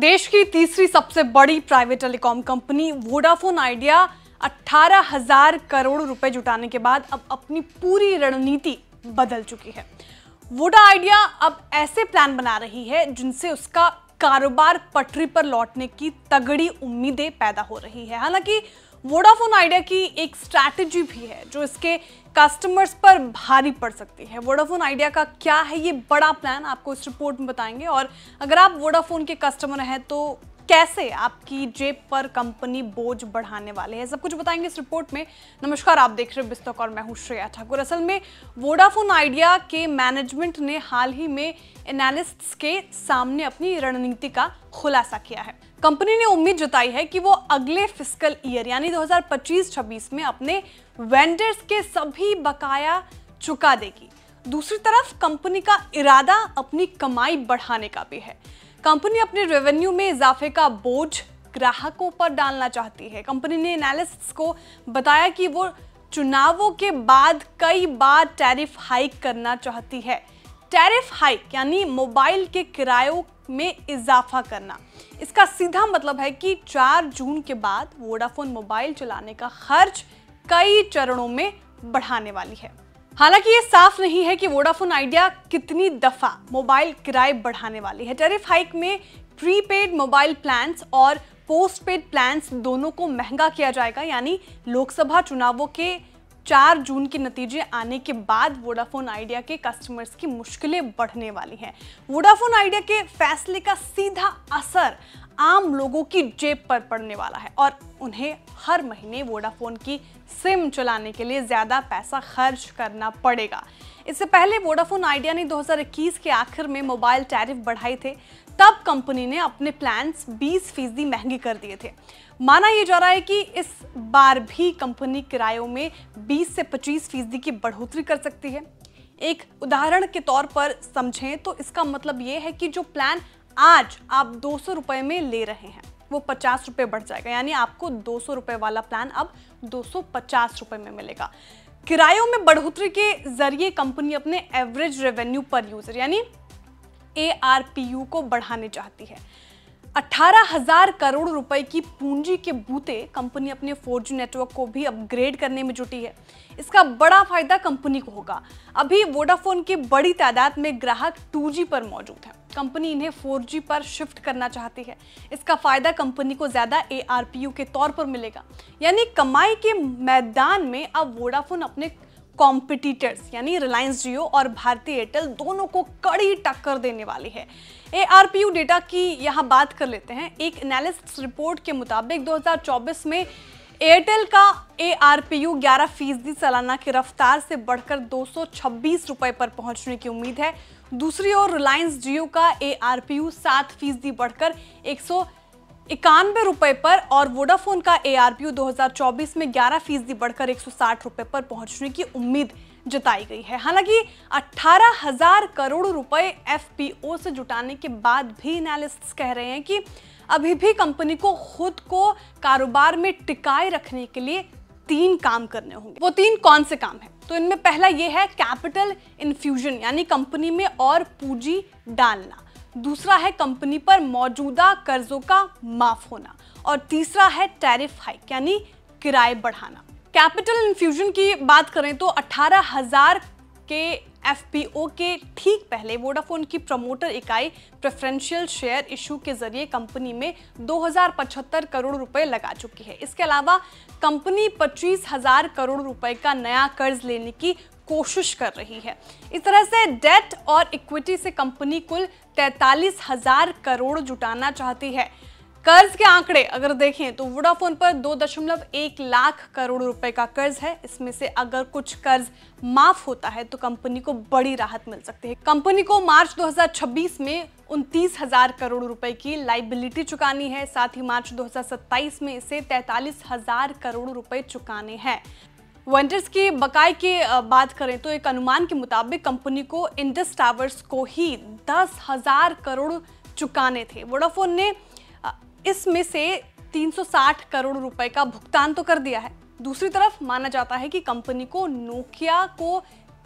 देश की तीसरी सबसे बड़ी private telecom company Vodafone Idea 18,000 crore रुपए जुटाने के बाद अब अपनी पूरी रणनीति बदल चुकी है। वोडा आइडिया अब ऐसे प्लान बना रही है जिनसे उसका कारोबार पटरी पर लौटने की तगड़ी उम्मीदें पैदा हो रही है। हालांकि वोडाफोन आइडिया की एक स्ट्रैटेजी भी है जो इसके कस्टमर्स पर भारी पड़ सकती है। वोडाफोन आइडिया का क्या है ये बड़ा प्लान आपको इस रिपोर्ट में बताएंगे, और अगर आप वोडाफोन के कस्टमर हैं तो कैसे आपकी जेब पर कंपनी बोझ बढ़ाने वाले है, सब कुछ बताएंगे इस रिपोर्ट में। नमस्कार, आप देख रहे हैं BIZ तक और मैं हूँ श्रेया ठाकुर। असल में वोडाफोन आइडिया के मैनेजमेंट ने हाल ही में एनालिस्ट्स के सामने अपनी रणनीति का खुलासा किया है। कंपनी ने उम्मीद जताई है कि वो अगले फिस्कल ईयर यानी 2025-26 में अपने वेंडर्स के सभी बकाया चुका देगी। दूसरी तरफ कंपनी का इरादा अपनी कमाई बढ़ाने का भी है। कंपनी अपने रेवेन्यू में इजाफे का बोझ ग्राहकों पर डालना चाहती है। कंपनी ने एनालिस्ट्स को बताया कि वो चुनावों के बाद कई बार टैरिफ हाइक करना चाहती है। टैरिफ हाइक यानी मोबाइल के किरायों में इजाफा करना, इसका सीधा मतलब है कि 4 जून के बाद वोडाफोन मोबाइल चलाने का खर्च कई चरणों में बढ़ाने वाली है। हालांकि ये साफ नहीं है कि वोडाफोन आइडिया कितनी दफा मोबाइल किराए बढ़ाने वाली है। टैरिफ हाइक में प्रीपेड मोबाइल प्लान्स और पोस्टपेड प्लान्स दोनों को महंगा किया जाएगा, यानी लोकसभा चुनावों के 4 जून के नतीजे आने के बाद वोडाफोन आइडिया के कस्टमर्स की मुश्किलें बढ़ने वाली हैं। वोडाफोन आइडिया के फैसले का सीधा असर आम लोगों की जेब पर पड़ने वाला है और उन्हें हर महीने वोडाफोन की सिम चलाने के लिए ज़्यादा पैसा खर्च करना पड़ेगा। इससे पहले वोडाफोन आइडिया ने 2021 के आखिर में मोबाइल टैरिफ बढ़ाए थे, तब कंपनी ने अपने प्लान्स 20% महंगे कर दिए थे। माना यह जा रहा है कि इस बार भी कंपनी किरायों में 20 से 25% की बढ़ोतरी कर सकती है। एक उदाहरण के तौर पर समझें तो इसका मतलब ये है कि जो प्लान आज आप 200 रुपये में ले रहे हैं वो 50 रुपये बढ़ जाएगा, यानी आपको 200 रुपये वाला प्लान अब 250 रुपये में मिलेगा। किरायों में बढ़ोतरी के जरिए कंपनी अपने एवरेज रेवेन्यू पर यूजर यानी ARPU को बढ़ाने चाहती है। 18,000 करोड़ रुपए की पूंजी के बूते कंपनी अपने 4G नेटवर्क को भी अपग्रेड करने में जुटी है। इसका बड़ा फायदा कंपनी को होगा। अभी वोडाफोन की बड़ी तादाद में ग्राहक 2G पर मौजूद हैं। कंपनी इन्हें 4G पर शिफ्ट करना चाहती है। इसका फायदा कंपनी को ज़्यादा ARPU के तौर पर मिलेगा, यानी कमाई के मैदान में अब वोडाफोन अपने कॉम्पिटिटर्स यानी रिलायंस जियो और भारती एयरटेल दोनों को कड़ी टक्कर देने वाली है। ARPU डेटा की यहाँ बात कर लेते हैं। एक एनालिस्ट रिपोर्ट के मुताबिक 2024 में एयरटेल का ARPU 11% सालाना की रफ्तार से बढ़कर 226 रुपये पर पहुंचने की उम्मीद है। दूसरी ओर रिलायंस जियो का ARPU 7% बढ़कर 191 रुपये पर और वोडाफोन का ARPU 2024 में 11% बढ़कर 160 रुपये पर पहुंचने की उम्मीद जताई गई है। हालांकि 18,000 करोड़ रुपए FPO से जुटाने के बाद भी एनालिस्ट्स कह रहे हैं कि अभी भी कंपनी को खुद को कारोबार में टिकाए रखने के लिए 3 काम करने होंगे। वो 3 कौन से काम है, तो इनमें पहला ये है कैपिटल इन्फ्यूजन यानी कंपनी में और पूंजी डालना। दूसरा है कंपनी पर मौजूदा कर्जों का माफ होना, और तीसरा है टैरिफ हाइक यानी किराए बढ़ाना। कैपिटल इन्फ्यूजन की बात करें तो 18,000 के FPO के ठीक पहले वोडाफोन की प्रमोटर इकाई प्रेफरेंशियल शेयर इशू के जरिए कंपनी में 2075 करोड़ रुपए लगा चुकी है। इसके अलावा कंपनी 25,000 करोड़ रुपए का नया कर्ज लेने की कोशिश कर रही है। इस तरह से डेट और इक्विटी से कंपनी कुल 43,000 करोड़ जुटाना चाहती है। कर्ज के आंकड़े अगर देखें तो वोडाफोन पर 2.1 लाख करोड़ रुपए का कर्ज है। इसमें से अगर कुछ कर्ज माफ होता है तो कंपनी को बड़ी राहत मिल सकती है। कंपनी को मार्च 2026 में 29,000 करोड़ रुपए की लाइबिलिटी चुकानी है। साथ ही मार्च 2027 में इसे 43,000 करोड़ रुपए चुकाने हैं। वेंडर्स के बकाए की बात करें तो एक अनुमान के मुताबिक कंपनी को इंडस टावर्स को ही 10,000 करोड़ चुकाने थे। वोडाफोन ने इसमें से 360 करोड़ रुपए का भुगतान तो कर दिया है। दूसरी तरफ माना जाता है कि कंपनी को नोकिया को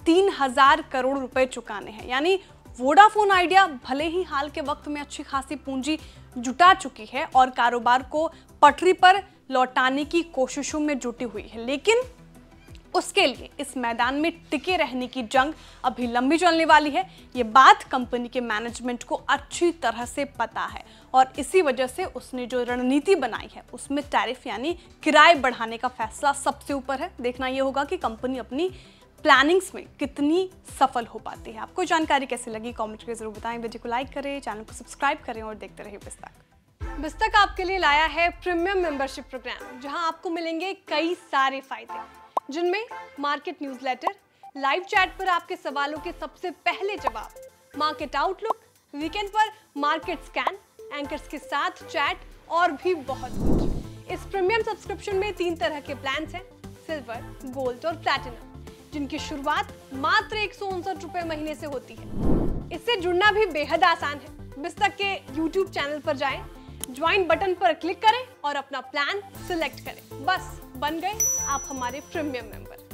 3,000 करोड़ रुपए चुकाने हैं, यानी वोडाफोन आइडिया भले ही हाल के वक्त में अच्छी खासी पूंजी जुटा चुकी है और कारोबार को पटरी पर लौटाने की कोशिशों में जुटी हुई है, लेकिन उसके लिए इस मैदान में टिके रहने की जंग अभी लंबी चलने वाली है। ये बात कंपनी के मैनेजमेंट को अच्छी तरह से पता है और इसी वजह से उसने जो रणनीति बनाई है उसमें टैरिफ यानी किराए बढ़ाने का फैसला सबसे ऊपर है। देखना ये होगा कि कंपनी अपनी प्लानिंग्स में कितनी सफल हो पाती है। आपको जानकारी कैसे लगी कमेंट करके जरूर बताएं। वीडियो को लाइक करें, चैनल को सब्सक्राइब करें और देखते रहिए BIZ Tak। BIZ Tak आपके लिए लाया है प्रीमियम मेंबरशिप प्रोग्राम, जहां आपको मिलेंगे कई सारे फायदे, जिनमें मार्केट न्यूज़लेटर, लाइव चैट पर आपके सवालों के सबसे पहले जवाब, मार्केट आउटलुक, वीकेंड पर मार्केट स्कैन, एंकर्स के साथ चैट और भी बहुत कुछ। इस प्रीमियम सब्सक्रिप्शन में 3 तरह के प्लान्स हैं, सिल्वर, गोल्ड और प्लैटिनम, जिनकी शुरुआत मात्र 159 रुपए महीने से होती है। इससे जुड़ना भी बेहद आसान है। BIZ Tak के YouTube चैनल पर जाएं, ज्वाइन बटन पर क्लिक करें और अपना प्लान सिलेक्ट करें। बस, बन गए आप हमारे प्रीमियम मेंबर।